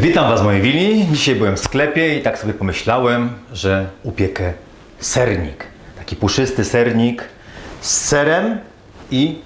Witam Was w mojej willi. Dzisiaj byłem w sklepie i tak sobie pomyślałem, że upiekę sernik. Taki puszysty sernik z serem i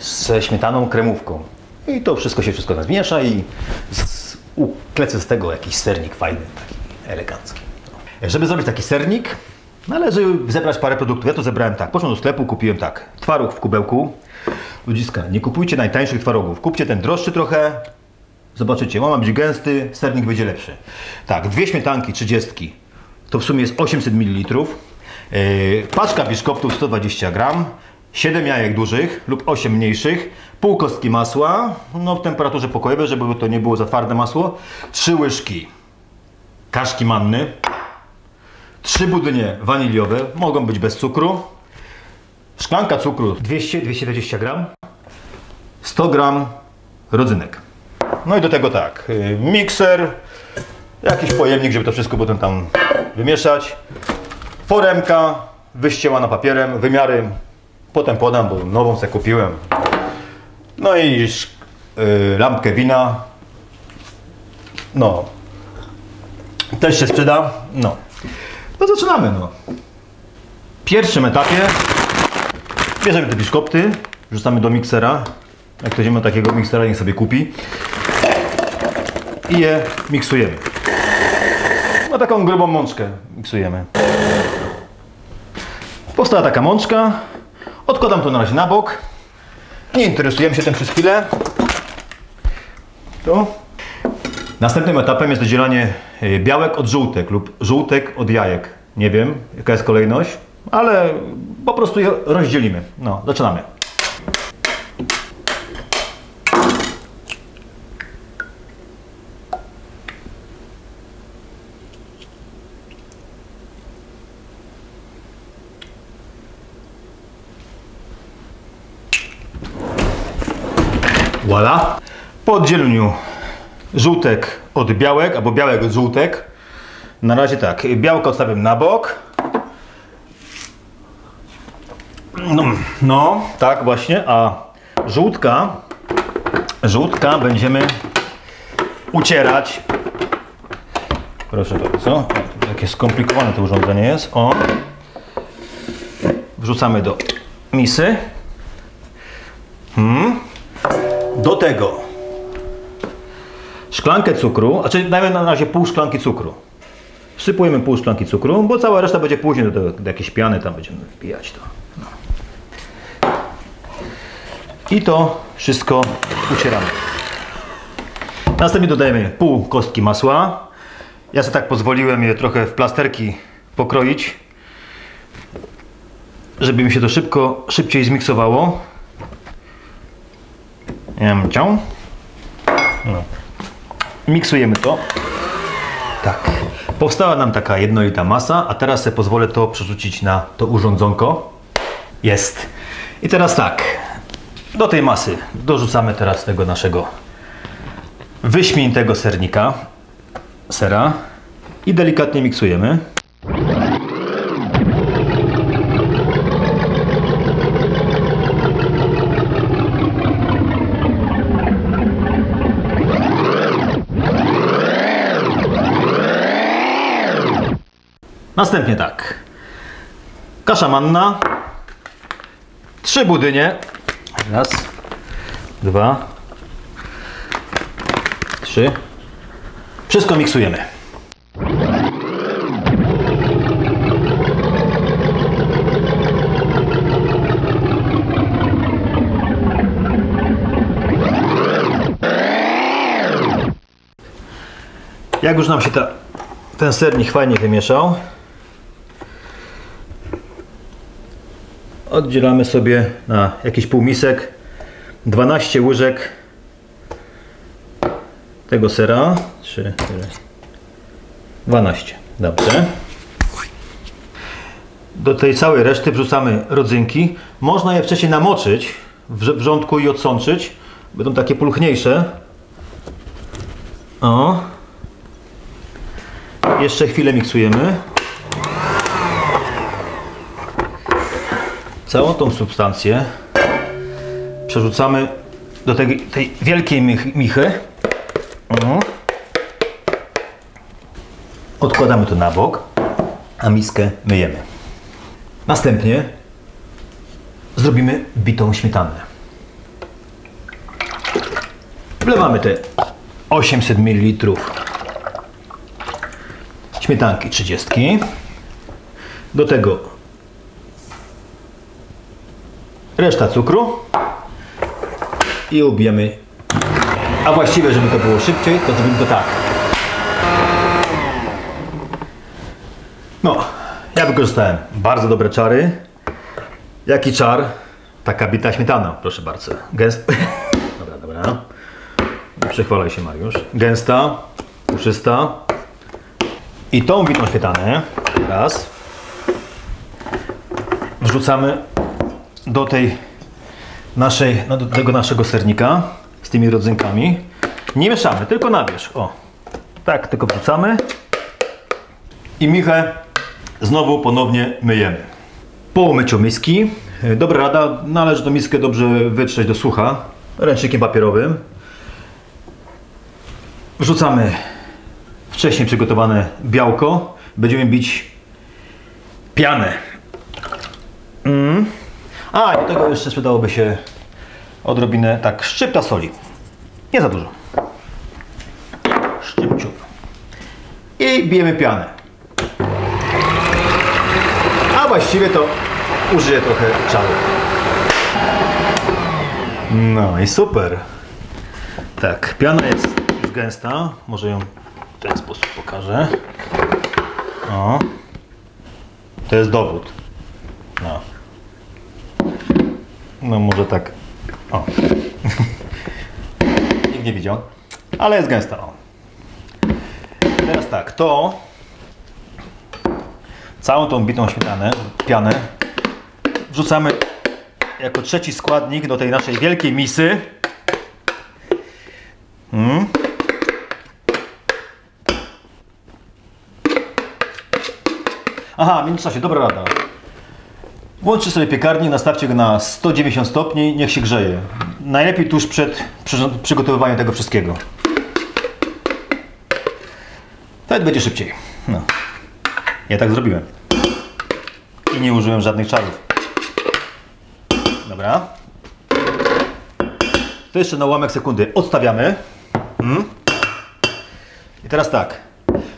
ze śmietaną kremówką. I to wszystko się tam zmiesza i uklecę z tego jakiś sernik fajny, taki elegancki. Żeby zrobić taki sernik, należy zebrać parę produktów. Ja to zebrałem tak. Poszedłem do sklepu, kupiłem tak. Twaróg w kubełku. Ludziska, nie kupujcie najtańszych twarogów. Kupcie ten droższy trochę. Zobaczycie, on ma być gęsty, sernik będzie lepszy. Tak, dwie śmietanki 30. To w sumie jest 800 ml. Paczka biszkoptów 120 g. 7 jajek dużych lub 8 mniejszych. Pół kostki masła, no w temperaturze pokojowej, żeby to nie było za twarde masło. 3 łyżki kaszki manny. 3 budynie waniliowe, mogą być bez cukru. Szklanka cukru 200-220 g. 100 g rodzynek. No i do tego tak, mikser, jakiś pojemnik, żeby to wszystko potem tam wymieszać. Foremka wyścielana papierem, wymiary potem podam, bo nową sobie kupiłem. No i lampkę wina. No, też się sprzyda. No, no zaczynamy. No. W pierwszym etapie bierzemy te biszkopty, wrzucamy do miksera. Jak ktoś ma takiego miksera, niech sobie kupi. I je miksujemy. Na taką grubą mączkę miksujemy. Powstała taka mączka. Odkładam to na razie na bok. Nie interesujemy się tym przez chwilę. To. Następnym etapem jest oddzielanie białek od żółtek lub żółtek od jajek. Nie wiem, jaka jest kolejność, ale po prostu je rozdzielimy. No, zaczynamy. Voilà. Po oddzieleniu żółtek od białek, albo białek od żółtek, na razie tak, białko odstawiam na bok. No, tak właśnie, a żółtka będziemy ucierać. Proszę bardzo, takie skomplikowane to urządzenie jest. O, wrzucamy do misy. Do tego szklankę cukru, a czyli dajmy na razie pół szklanki cukru. Wsypujemy pół szklanki cukru, bo cała reszta będzie później do jakiejś piany, tam będziemy wbijać to. No. I to wszystko ucieramy. Następnie dodajemy pół kostki masła. Ja sobie tak pozwoliłem je trochę w plasterki pokroić, żeby mi się to szybciej zmiksowało. No. Miksujemy to. Tak. Powstała nam taka jednolita masa, a teraz sobie pozwolę to przerzucić na to urządzonko. Jest. I teraz tak. Do tej masy dorzucamy teraz tego naszego wyśmienitego sera i delikatnie miksujemy. Następnie tak, kasza manna, 3 budynie, 1, 2, 3, wszystko miksujemy. Jak już nam się ten sernik fajnie wymieszał, oddzielamy sobie na jakiś półmisek 12 łyżek tego sera. 3, 4, 12. Dobrze. Do tej całej reszty wrzucamy rodzynki. Można je wcześniej namoczyć w wrzątku i odsączyć. Będą takie pulchniejsze. O. Jeszcze chwilę miksujemy. Całą tą substancję przerzucamy do tej wielkiej michy. Odkładamy to na bok, a miskę myjemy. Następnie zrobimy bitą śmietanę. Wlewamy te 800 ml śmietanki 30. Do tego reszta cukru i ubijamy. A właściwie, żeby to było szybciej, to zrobimy to tak. No, ja wykorzystałem bardzo dobre czary. Jaki czar? Taka bita śmietana, proszę bardzo. Gęsta. Dobra, dobra. Przechwalaj się, Mariusz. Gęsta, puszysta. I tą bitą śmietanę teraz wrzucamy do tej naszej, no do tego naszego sernika z tymi rodzynkami. Nie mieszamy, tylko na wierzch. O, tak, tylko wrzucamy. I michę znowu ponownie myjemy. Po umyciu miski, dobra rada, należy tą miskę dobrze wytrzeć do sucha ręcznikiem papierowym. Wrzucamy wcześniej przygotowane białko. Będziemy bić pianę. A, do tego jeszcze przydałoby się odrobinę, tak, szczypta soli. Nie za dużo. Szczypciu. I bijemy pianę. A właściwie to użyję trochę czaru. No i super. Tak, piana jest już gęsta. Może ją w ten sposób pokażę. O. To jest dowód. No. No może tak. O. Nikt nie widział. Ale jest gęsta. O. Teraz tak, to całą tą bitą śmietanę, pianę wrzucamy jako trzeci składnik do tej naszej wielkiej misy. Aha, w międzyczasie, dobra rada. Włączcie sobie piekarnik, nastawcie go na 190 stopni, niech się grzeje. Najlepiej tuż przed przygotowywaniem tego wszystkiego. Wtedy będzie szybciej. No. Ja tak zrobiłem. I nie użyłem żadnych czarów. Dobra. To jeszcze na ułamek sekundy odstawiamy. I teraz tak.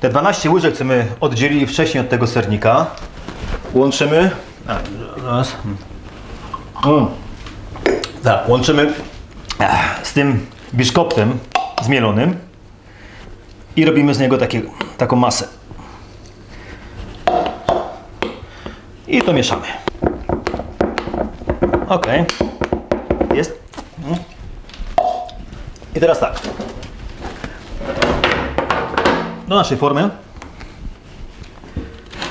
Te 12 łyżek, co my oddzielili wcześniej od tego sernika, łączymy. Zaraz. Tak, łączymy z tym biszkoptem zmielonym i robimy z niego taką masę. I to mieszamy. Ok. Jest. I teraz tak. Do naszej formy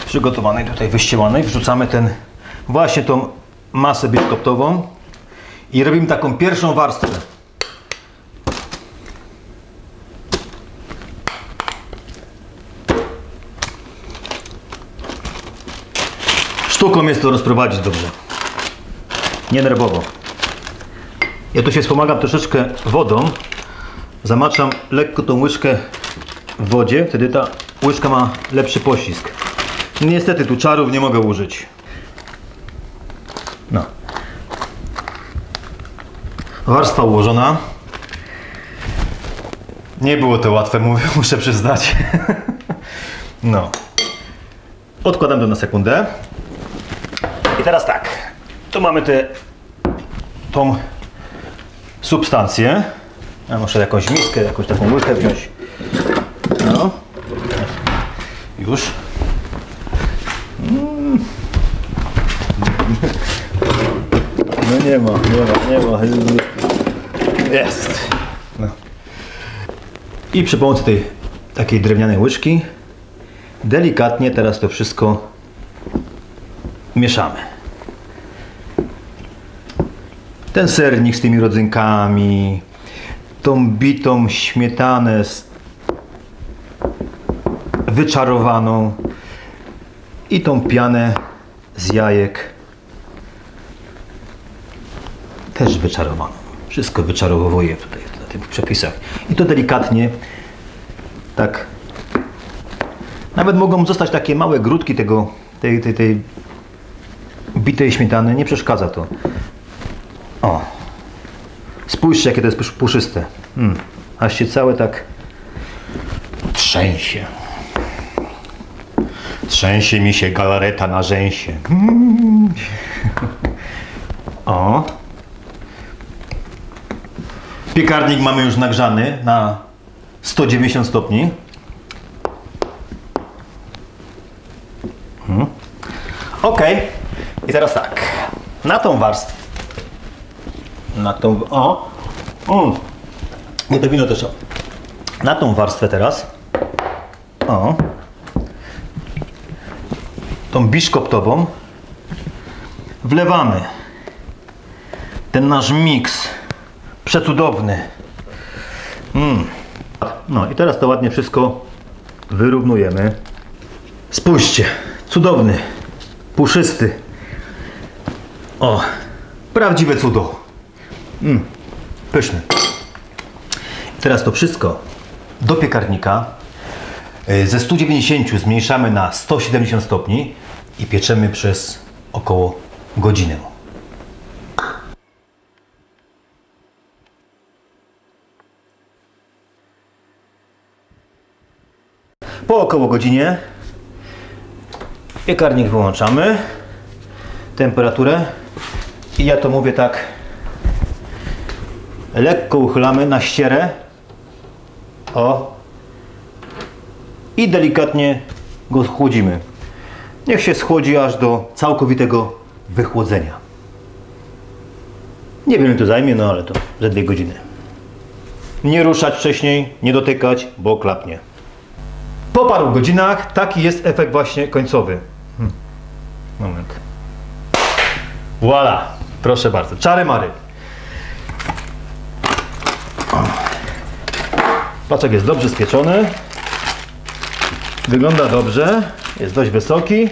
przygotowanej, tutaj wyścielanej, wrzucamy ten właśnie tą masę biszkoptową i robimy taką pierwszą warstwę. Sztuką jest to rozprowadzić dobrze. Nie nerwowo. Ja tu się wspomagam troszeczkę wodą. Zamaczam lekko tą łyżkę w wodzie, wtedy ta łyżka ma lepszy pocisk. Niestety tu czarów nie mogę użyć. No. Warstwa ułożona. Nie było to łatwe, muszę przyznać. No. Odkładam to na sekundę. I teraz tak. Tu mamy tą substancję. Ja muszę jakąś miskę, jakąś taką łyżkę wziąć. No. Już. No nie ma, nie ma, nie ma. Jest. No. I przy pomocy tej takiej drewnianej łyżki delikatnie teraz to wszystko mieszamy. Ten sernik z tymi rodzynkami, tą bitą śmietanę wyczarowaną i tą pianę z jajek też wyczarowaną. Wszystko wyczarowuję tutaj na tych przepisach. I to delikatnie tak Nawet mogą zostać takie małe grudki tego, tej bitej śmietany, nie przeszkadza to. O, spójrzcie, jakie to jest puszyste. Aż się całe tak trzęsie. Trzęsie mi się galareta na rzęsie. O. Piekarnik mamy już nagrzany na 190 stopni. Ok. I teraz tak. Na tą warstwę. Na tą... O. No to wino też. Na tą warstwę teraz. O. Tą biszkoptową wlewamy ten nasz miks przecudowny. No i teraz to ładnie wszystko wyrównujemy. Spójrzcie, cudowny, puszysty. O, prawdziwe cudo. Pyszny. I teraz to wszystko do piekarnika. Ze 190 zmniejszamy na 170 stopni i pieczemy przez około godzinę. Po około godzinie piekarnik wyłączamy, temperaturę i ja to mówię tak, lekko uchylamy na ścierę. O. I delikatnie go schłodzimy. Niech się schłodzi aż do całkowitego wychłodzenia. Nie wiem, ile to zajmie, no ale to ze 2 godziny. Nie ruszać wcześniej, nie dotykać, bo klapnie. Po paru godzinach taki jest efekt właśnie końcowy. Moment. Voila! Proszę bardzo. Czary mary. Paczek jest dobrze spieczony. Wygląda dobrze, jest dość wysoki.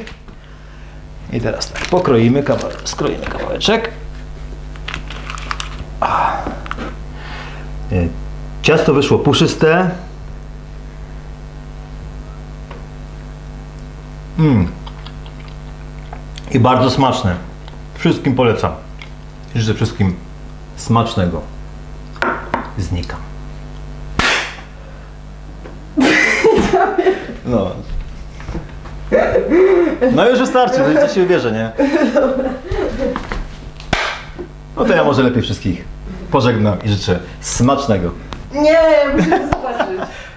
I teraz tak, pokroimy kawałek, skroimy kawałeczek. Ciasto wyszło puszyste. I bardzo smaczne. Wszystkim polecam. Życzę wszystkim smacznego. Znikam. No. No już wystarczy, to się uwierzę, nie? No to ja może lepiej wszystkich pożegnam i życzę smacznego. Nie, muszę zobaczyć.